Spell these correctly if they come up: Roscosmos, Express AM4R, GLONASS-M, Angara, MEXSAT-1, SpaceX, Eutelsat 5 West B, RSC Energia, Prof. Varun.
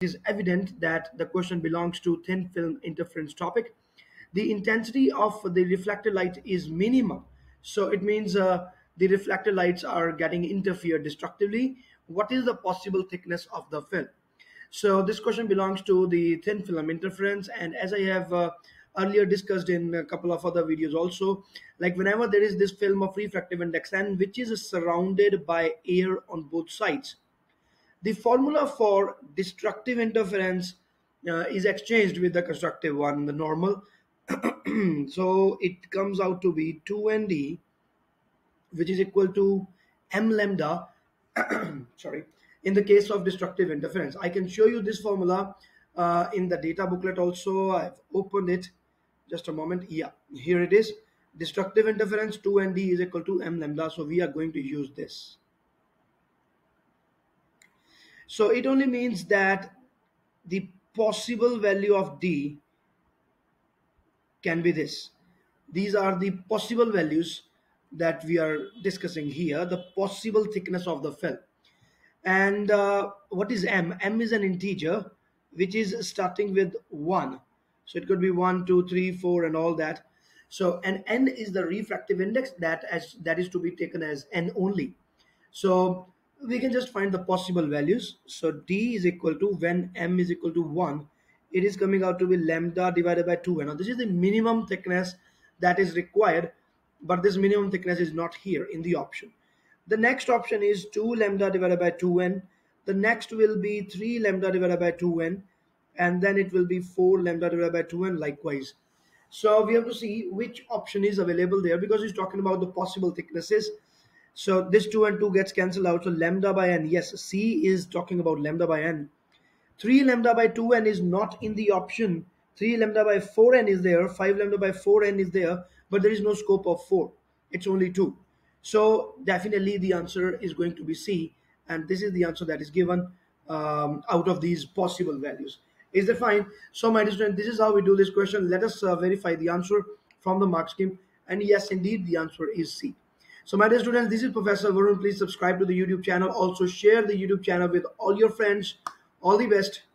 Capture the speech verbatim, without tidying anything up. it is evident that the question belongs to thin film interference topic. The intensity of the reflected light is minimum. So it means uh, the reflected lights are getting interfered destructively. What is the possible thickness of the film? So this question belongs to the thin film interference. And as I have uh, earlier discussed in a couple of other videos also, like whenever there is this film of refractive index n which is surrounded by air on both sides, the formula for destructive interference uh, is exchanged with the constructive one, the normal. So it comes out to be two N D, which is equal to m lambda sorry, in the case of destructive interference. I can show you this formula uh, in the data booklet also. I've opened it, just a moment. Yeah, here it is. Destructive interference two N D is equal to m lambda. So we are going to use this. So it only means that the possible value of D can be this. These are the possible values that we are discussing here, the possible thickness of the film. And uh, what is M? M is an integer which is starting with one. So it could be one, two, three, four and all that. So and N is the refractive index that as that is to be taken as N only. So we can just find the possible values. So D is equal to, when M is equal to one, it is coming out to be lambda divided by two. Now this is the minimum thickness that is required, but this minimum thickness is not here in the option. The next option is two lambda divided by two N. The next will be three lambda divided by two N, and then it will be four lambda divided by two N likewise. So we have to see which option is available there, because he's talking about the possible thicknesses. So this two and two gets cancelled out. So lambda by N, yes, C is talking about lambda by N. three lambda by two N is not in the option. three lambda by four N is there. five lambda by four N is there, but there is no scope of four. It's only two. So definitely the answer is going to be C, and this is the answer that is given um, out of these possible values. Is that fine? So my dear student, this is how we do this question. Let us uh, verify the answer from the mark scheme, and yes, indeed the answer is C. So my dear students, this is Professor Varun. Please subscribe to the YouTube channel. Also share the YouTube channel with all your friends. All the best.